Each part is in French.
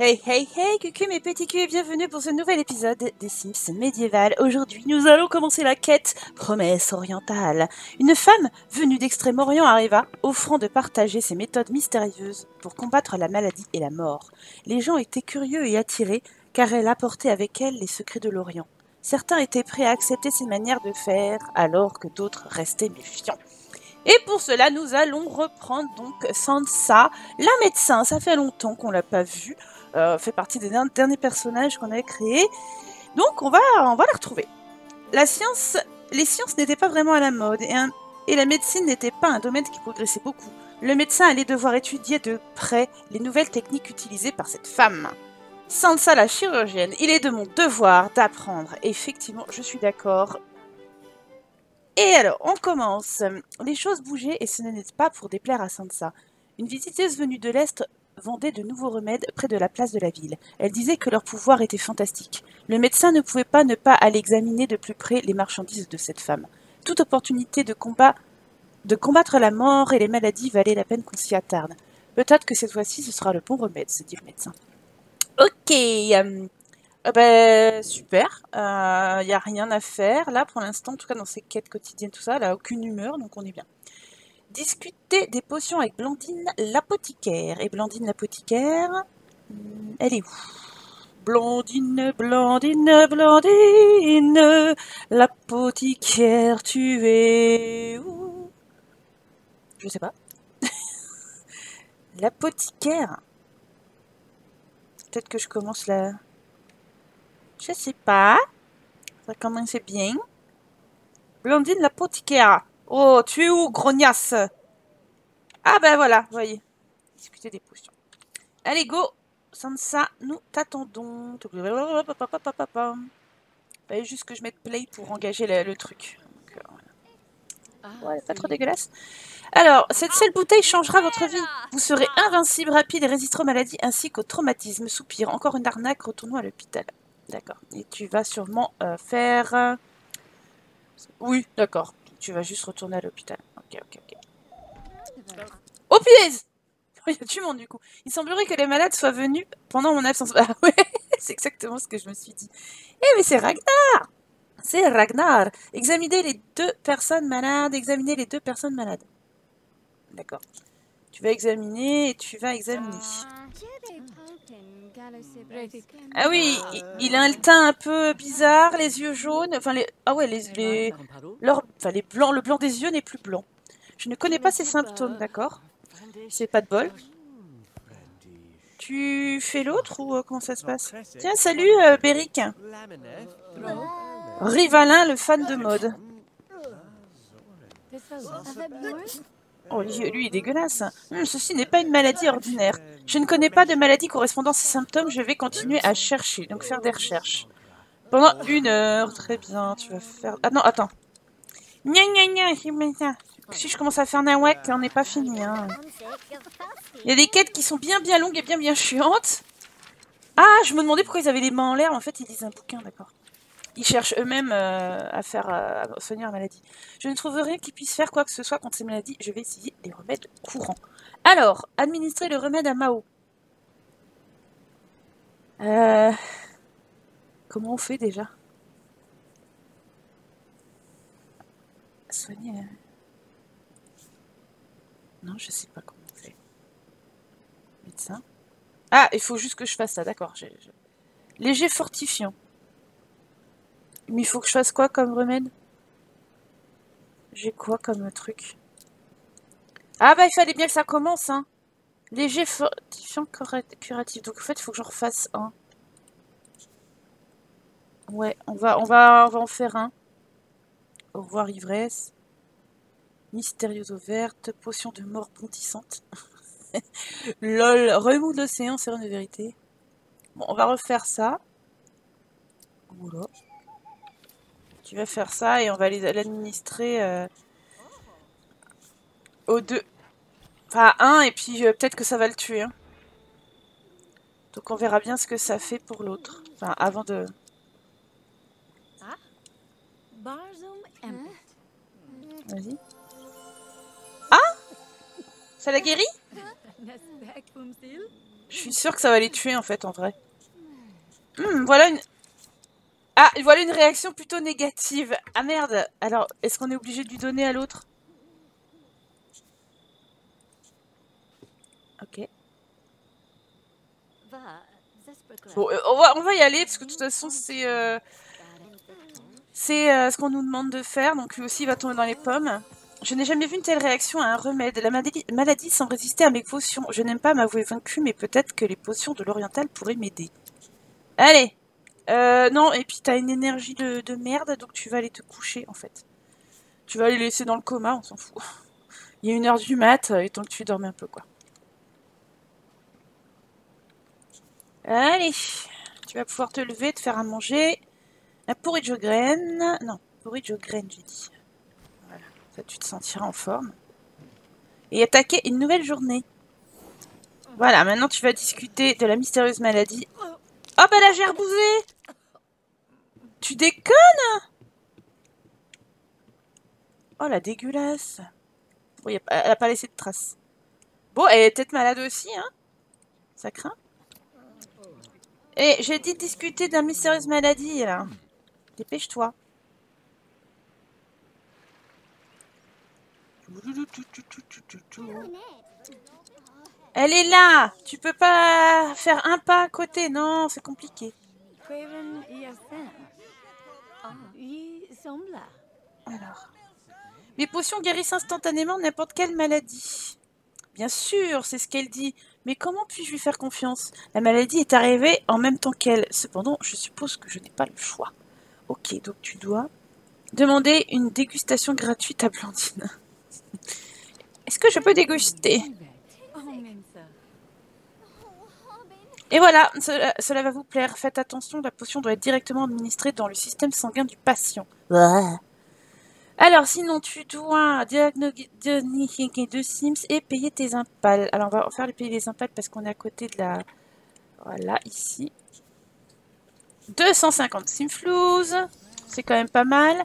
Hey hey hey, cucu mes petits culs et bienvenue pour ce nouvel épisode des Sims médiéval. Aujourd'hui, nous allons commencer la quête Promesse orientale. Une femme venue d'Extrême-Orient arriva, offrant de partager ses méthodes mystérieuses pour combattre la maladie et la mort. Les gens étaient curieux et attirés, car elle apportait avec elle les secrets de l'Orient. Certains étaient prêts à accepter ses manières de faire, alors que d'autres restaient méfiants. Et pour cela, nous allons reprendre donc Sansa, la médecin. Ça fait longtemps qu'on l'a pas vue. Fait partie des derniers personnages qu'on a créés. Donc on va la retrouver. Les sciences n'étaient pas vraiment à la mode et la médecine n'était pas un domaine qui progressait beaucoup. Le médecin allait devoir étudier de près les nouvelles techniques utilisées par cette femme. Sansa la chirurgienne, il est de mon devoir d'apprendre. Effectivement, je suis d'accord. Et alors, on commence. Les choses bougeaient et ce n'était pas pour déplaire à Sansa. Une visiteuse venue de l'Est vendait de nouveaux remèdes près de la place de la ville. Elle disait que leur pouvoir était fantastique. Le médecin ne pouvait pas ne pas aller examiner de plus près les marchandises de cette femme. Toute opportunité de combattre la mort et les maladies valait la peine qu'on s'y attarde. Peut-être que cette fois-ci, ce sera le bon remède, se dit le médecin. Ok, super, il n'y a rien à faire. Là, pour l'instant, en tout cas dans ces quêtes quotidiennes, tout ça, elle n'a aucune humeur, donc on est bien. Discuter des potions avec Blondine l'apothicaire. Et Blondine l'apothicaire, elle est où? Blondine, l'apothicaire, tu es où? Je sais pas. L'apothicaire. Peut-être que je commence la... Je sais pas. Ça commence bien. Blondine l'apothicaire. Oh, tu es où, grognasse? Ah ben voilà, voyez. Discuter des potions. Allez, go! Sansa, nous t'attendons. Fallait juste que je mette play pour engager le truc. Donc, voilà. Ouais, pas trop dégueulasse. Alors, cette seule bouteille changera votre vie. Vous serez invincible, rapide et résistant aux maladies ainsi qu'au traumatisme. Soupir, encore une arnaque, retournons à l'hôpital. D'accord. Et tu vas sûrement faire... Oui, d'accord. Tu vas juste retourner à l'hôpital. Ok. Oh, punaise! Il y a du monde, du coup. Il semblerait que les malades soient venus pendant mon absence. Ah ouais, c'est exactement ce que je me suis dit. Eh, mais c'est Ragnar! C'est Ragnar! Examinez les deux personnes malades. D'accord. Tu vas examiner et tu vas examiner. Ah oui, il a un teint un peu bizarre, les yeux jaunes, enfin les... Ah ouais, les blancs, le blanc des yeux n'est plus blanc. Je ne connais pas ses symptômes, d'accord? C'est pas de bol. Tu fais l'autre ou comment ça se passe? Tiens, salut Béric. Rivalin, le fan de mode. Oh, lui est dégueulasse. Ceci n'est pas une maladie ordinaire. Je ne connais pas de maladie correspondant à ces symptômes. Je vais continuer à chercher, donc faire des recherches. Pendant 1 heure. Très bien, tu vas faire... Ah non, attends. Si je commence à faire nawak, on n'est pas fini. Hein. Il y a des quêtes qui sont bien longues et bien chiantes. Ah, je me demandais pourquoi ils avaient les mains en l'air. En fait, ils lisent un bouquin, d'accord. Ils cherchent eux-mêmes à soigner la maladie. Je ne trouve rien qui puisse faire quoi que ce soit contre ces maladies. Je vais essayer les remèdes courants. Alors, administrer le remède à Mao. Comment on fait déjà? Soigner... Non, je sais pas comment on fait. Médecin. Ah, il faut juste que je fasse ça, d'accord. Léger fortifiant. Mais il faut que je fasse quoi comme remède? J'ai quoi comme truc? Ah bah il fallait bien que ça commence, hein. Léger fortifiant curatif. Donc en fait il faut que j'en refasse un. Ouais, on va en faire un. Au revoir ivresse. Mystérieuse eau verte. Potion de mort bondissante. Lol. Remous de l'océan, c'est une vérité. Bon, on va refaire ça. Voilà. Tu vas faire ça et on va l'administrer aux deux. Enfin, à un, et puis peut-être que ça va le tuer. Hein. Donc on verra bien ce que ça fait pour l'autre. Enfin, avant de... Vas-y. Ah! Ça l'a guéri? Je suis sûre que ça va les tuer en fait, en vrai. Voilà une... Ah, voilà une réaction plutôt négative. Ah merde. Alors, est-ce qu'on est obligé de lui donner à l'autre? Ok. Bon, on va y aller, parce que de toute façon, c'est... ce qu'on nous demande de faire. Donc lui aussi, il va tomber dans les pommes. Je n'ai jamais vu une telle réaction à un remède. La maladie semble résister à mes potions. Je n'aime pas m'avouer vaincu, mais peut-être que les potions de l'oriental pourraient m'aider. Allez. Non, et puis t'as une énergie de merde, donc tu vas aller te coucher, en fait. Tu vas les laisser dans le coma, on s'en fout. Il est 1h du mat, et tant que tu dormais un peu, quoi. Allez. Tu vas pouvoir te lever, te faire à manger. Un porridge aux graines. Non, porridge aux graines, j'ai dit. Voilà, ça tu te sentiras en forme. Et attaquer une nouvelle journée. Voilà, maintenant tu vas discuter de la mystérieuse maladie. Oh bah la gerbousée! Tu déconnes? Oh la dégueulasse! Bon, elle a pas laissé de traces. Bon, elle est peut-être malade aussi, hein? Ça craint? Et j'ai dit discuter d'une mystérieuse maladie, là. Dépêche-toi. Elle est là! Tu peux pas faire un pas à côté, non, c'est compliqué. Alors. Mes potions guérissent instantanément n'importe quelle maladie. Bien sûr, c'est ce qu'elle dit. Mais comment puis-je lui faire confiance? La maladie est arrivée en même temps qu'elle. Cependant, je suppose que je n'ai pas le choix. Ok, donc tu dois demander une dégustation gratuite à Blondine. Est-ce que je peux déguster? Et voilà, cela va vous plaire. Faites attention, la potion doit être directement administrée dans le système sanguin du patient. Alors, sinon, tu dois diagnostiquer 2 Sims et payer tes impales. Alors, on va faire payer les impales parce qu'on est à côté de la... Voilà, ici. 250 simflouzes. C'est quand même pas mal.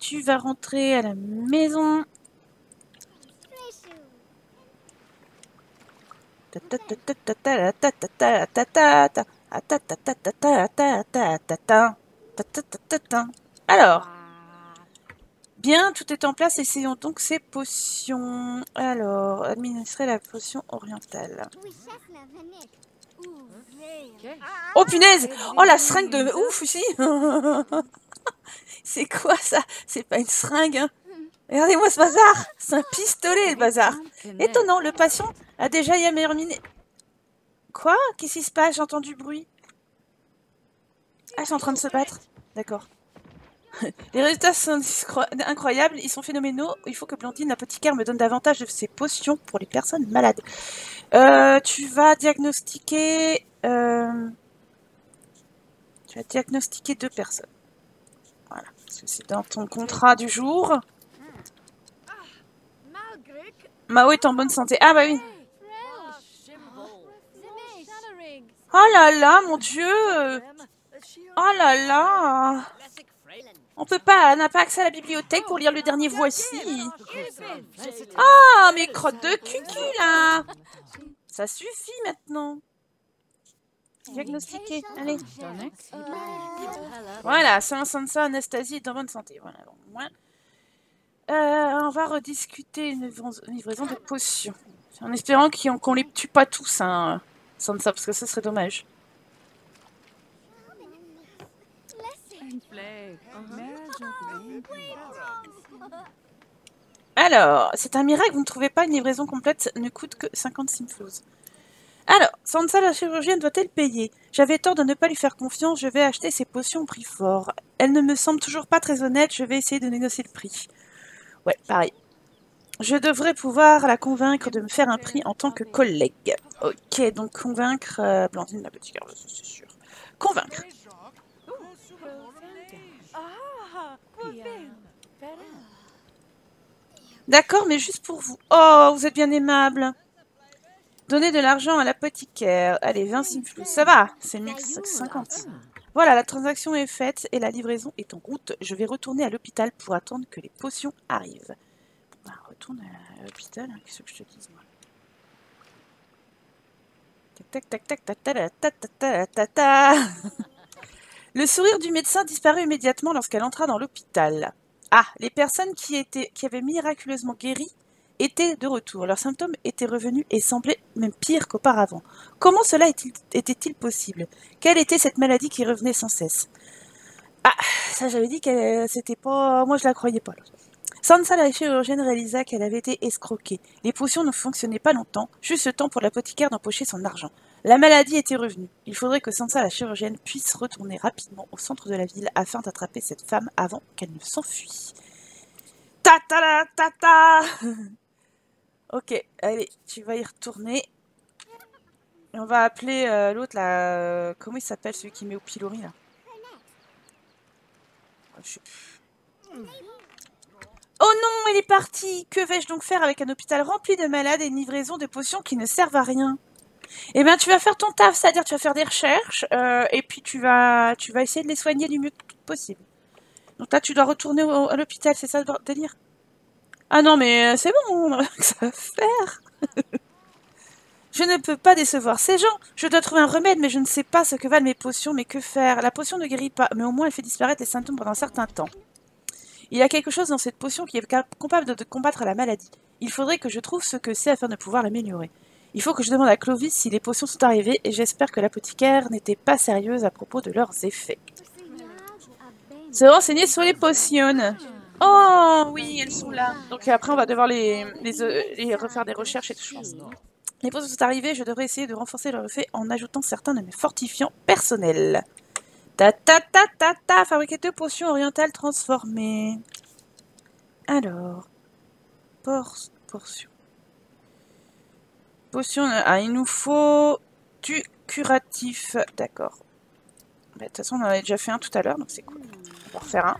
Tu vas rentrer à la maison. Alors, bien, tout est en place, essayons donc ces potions. Alors, administrer la potion orientale. Oh punaise! Oh la seringue de ouf aussi! C'est quoi ça? C'est pas une seringue, hein? Regardez-moi ce bazar! C'est un pistolet, le bazar! Étonnant, le patient a déjà y terminé. Quoi? Qu'est-ce qui se passe? J'entends du bruit. Ah, ils sont en train de se battre. D'accord. Les résultats sont incroyables, ils sont phénoménaux. Il faut que Blondine, l'apothicaire, me donne davantage de ses potions pour les personnes malades. Tu vas diagnostiquer... Tu vas diagnostiquer 2 personnes. Voilà, parce que c'est dans ton contrat du jour. Mao est en bonne santé. Ah bah oui. Oh là là, mon Dieu. Oh là là. On peut pas, on n'a pas accès à la bibliothèque pour lire le dernier Voici. Ah, mes crottes de cucu là. Ça suffit maintenant. Diagnostiqué, allez. Voilà, sans Sansa, Anastasie est en bonne santé. Voilà, au moins. On va rediscuter une livraison de potions. En espérant qu'on les tue pas tous, hein, sans ça, parce que ça serait dommage. Alors, c'est un miracle, vous ne trouvez pas? Une livraison complète ne coûte que 50 simflouzes. Alors, Sansa la chirurgienne doit-elle payer? J'avais tort de ne pas lui faire confiance, je vais acheter ses potions au prix fort. Elle ne me semble toujours pas très honnête, je vais essayer de négocier le prix. Ouais, pareil. Je devrais pouvoir la convaincre de me faire un prix en tant que collègue. Ok, donc convaincre... Blondine, la petite garde, c'est sûr. Convaincre. D'accord, mais juste pour vous. Oh, vous êtes bien aimable. Donnez de l'argent à l'apothicaire. Allez, 20 simflouzes. Ça va, c'est 1550. Voilà, la transaction est faite et la livraison est en route. Je vais retourner à l'hôpital pour attendre que les potions arrivent. Bon, bah, retourne à l'hôpital, hein, qu'est-ce que je te dis, moi. Le sourire du médecin disparut immédiatement lorsqu'elle entra dans l'hôpital. Ah, les personnes qui avaient miraculeusement guéri étaient de retour. Leurs symptômes étaient revenus et semblaient même pires qu'auparavant. Comment cela était-il possible? Quelle était cette maladie qui revenait sans cesse? Ah, ça j'avais dit que c'était pas... Moi je la croyais pas. Sansa, la chirurgienne, réalisa qu'elle avait été escroquée. Les potions ne fonctionnaient pas longtemps, juste le temps pour l'apothicaire d'empocher son argent. La maladie était revenue. Il faudrait que Sansa, la chirurgienne, puisse retourner rapidement au centre de la ville afin d'attraper cette femme avant qu'elle ne s'enfuit. Ok, allez, tu vas y retourner. On va appeler l'autre là. Comment il s'appelle celui qui met au pilori là? Oh non, elle est partie. Que vais-je donc faire avec un hôpital rempli de malades et une livraison de potions qui ne servent à rien? Eh bien, tu vas faire ton taf, c'est-à-dire tu vas faire des recherches et puis tu vas essayer de les soigner du mieux possible. Donc là, tu dois retourner à l'hôpital, c'est ça le délire? Ah non, mais c'est bon, on a que ça à faire. Je ne peux pas décevoir ces gens. Je dois trouver un remède, mais je ne sais pas ce que valent mes potions, mais que faire? La potion ne guérit pas, mais au moins elle fait disparaître les symptômes pendant un certain temps. Il y a quelque chose dans cette potion qui est capable de combattre la maladie. Il faudrait que je trouve ce que c'est afin de pouvoir l'améliorer. Il faut que je demande à Clovis si les potions sont arrivées, et j'espère que l'apothicaire n'était pas sérieuse à propos de leurs effets. Se renseigner sur les potions. Oh oui, elles sont là. Donc après on va devoir les refaire des recherches et tout, je pense. Les potions sont arrivées, je devrais essayer de renforcer leur effet en ajoutant certains de mes fortifiants personnels. Fabriquer 2 potions orientales transformées. Alors, potion. Ah, il nous faut du curatif. D'accord. De toute façon, on en avait déjà fait un tout à l'heure, donc c'est cool. On va refaire un.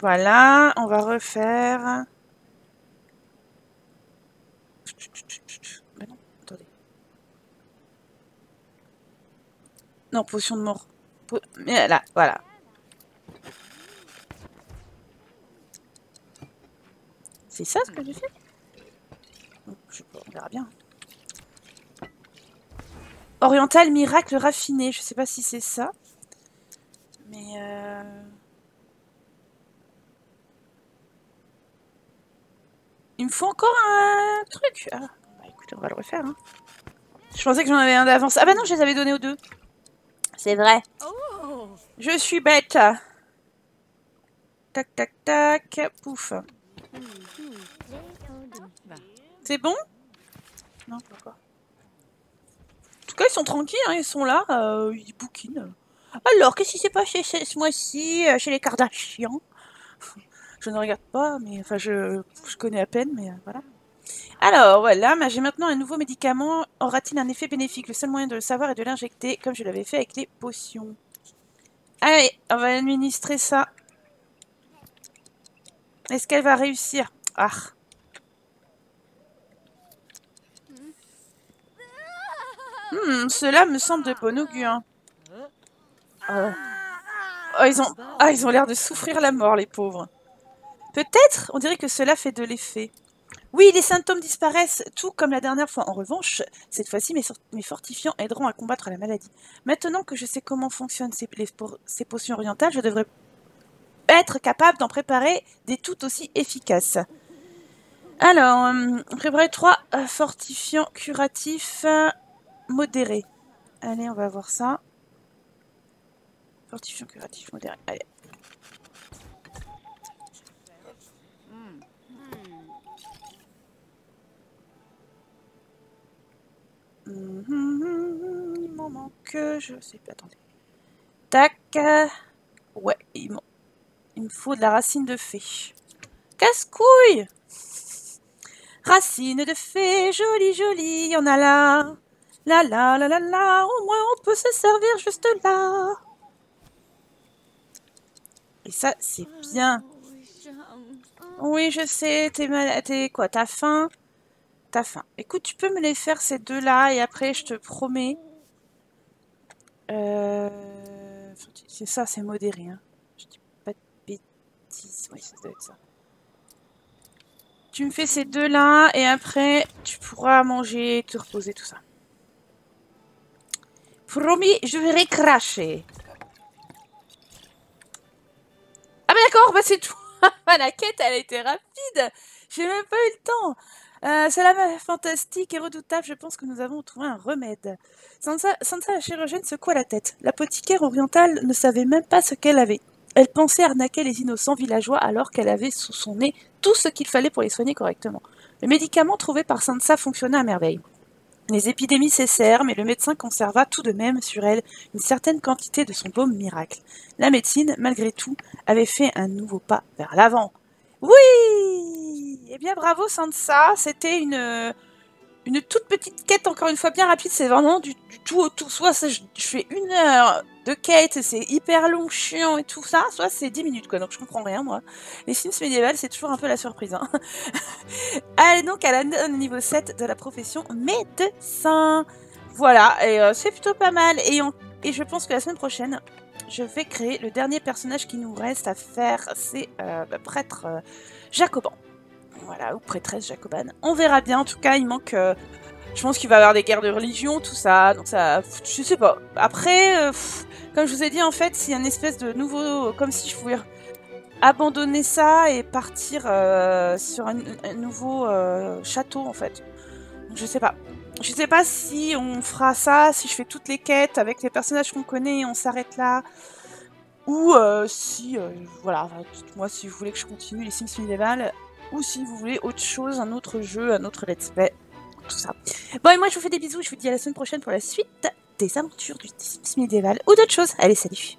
Voilà, on va refaire. Ben non, attendez. Non, potion de mort. Mais là, voilà. C'est ça ce que j'ai fait? Je sais pas, on verra bien. Oriental, miracle, raffiné. Je sais pas si c'est ça. Mais il me faut encore un truc. Ah, bah écoutez, on va le refaire. Hein. Je pensais que j'en avais un d'avance. Ah bah non, je les avais donnés aux deux. C'est vrai. Oh. Je suis bête. Tac, tac, tac. Pouf. C'est bon? Non, pourquoi? En tout cas, ils sont tranquilles, hein, ils sont là. Ils bouquinent. Alors, qu'est-ce qui s'est passé ce mois-ci chez les Kardashians? Je ne regarde pas, mais enfin, je connais à peine, mais voilà. Alors, voilà, j'ai maintenant un nouveau médicament. Aura-t-il un effet bénéfique? Le seul moyen de le savoir est de l'injecter, comme je l'avais fait avec les potions. Allez, on va administrer ça. Est-ce qu'elle va réussir? Ah! Cela me semble de bon augure. Ils ont l'air de souffrir la mort, les pauvres. Peut-être, on dirait que cela fait de l'effet. Oui, les symptômes disparaissent, tout comme la dernière fois. En revanche, cette fois-ci, mes fortifiants aideront à combattre la maladie. Maintenant que je sais comment fonctionnent ces potions orientales, je devrais être capable d'en préparer des tout aussi efficaces. Alors, on préparait 3 fortifiants curatifs modérés. Allez, on va voir ça. Fortifiant curatif modéré, allez. Il m'en manque, je sais pas, attendez. Tac. Ouais, il me faut de la racine de fée. Casse-couille! Racine de fée, jolie, jolie, y en a là. La la la la la, au moins on peut se servir juste là. Et ça, c'est bien. Oui, je sais, t'es malade, t'es quoi? T'as faim? T'as faim. Écoute, tu peux me les faire ces deux-là et après, je te promets. C'est ça, c'est modéré. Hein. Je dis pas de bêtises. Oui, ça doit être ça. Tu me fais ces deux-là et après, tu pourras manger, te reposer, tout ça. Promis, je vais recracher. Ah bah d'accord, bah c'est tout. La quête, elle a été rapide. J'ai même pas eu le temps. C'est la fantastique et redoutable, je pense que nous avons trouvé un remède. Sansa la chirurgienne secoua la tête. L'apothicaire orientale ne savait même pas ce qu'elle avait. Elle pensait arnaquer les innocents villageois alors qu'elle avait sous son nez tout ce qu'il fallait pour les soigner correctement. Le médicament trouvé par Sansa fonctionna à merveille. Les épidémies cessèrent, mais le médecin conserva tout de même sur elle une certaine quantité de son baume miracle. La médecine, malgré tout, avait fait un nouveau pas vers l'avant. Oui! Eh bien, bravo Sansa, c'était une toute petite quête, encore une fois, bien rapide. C'est vraiment du tout au tout. Soit je fais 1 heure de quête, c'est hyper long, chiant et tout ça, soit c'est 10 minutes, quoi. Donc je comprends rien, moi. Les Sims médiévales, c'est toujours un peu la surprise, hein. Allez, donc à la niveau 7 de la profession médecin. Voilà, et c'est plutôt pas mal. Et je pense que la semaine prochaine, je vais créer le dernier personnage qui nous reste à faire, c'est le prêtre Jacobin. Voilà, ou prêtresse Jacobane. On verra bien, en tout cas, il manque... je pense qu'il va y avoir des guerres de religion, tout ça, donc ça... Je sais pas. Après, comme je vous ai dit, en fait, c'est une espèce de nouveau... Comme si je pouvais abandonner ça et partir sur un nouveau château, en fait. Donc, je sais pas. Je sais pas si on fera ça, si je fais toutes les quêtes avec les personnages qu'on connaît et on s'arrête là. Ou si... voilà, dites-moi si vous voulez que je continue les Sims médiévales. Ou si vous voulez autre chose, un autre jeu, un autre let's play, tout ça. Bon, et moi je vous fais des bisous, je vous dis à la semaine prochaine pour la suite des aventures du Sims médiéval ou d'autres choses. Allez, salut!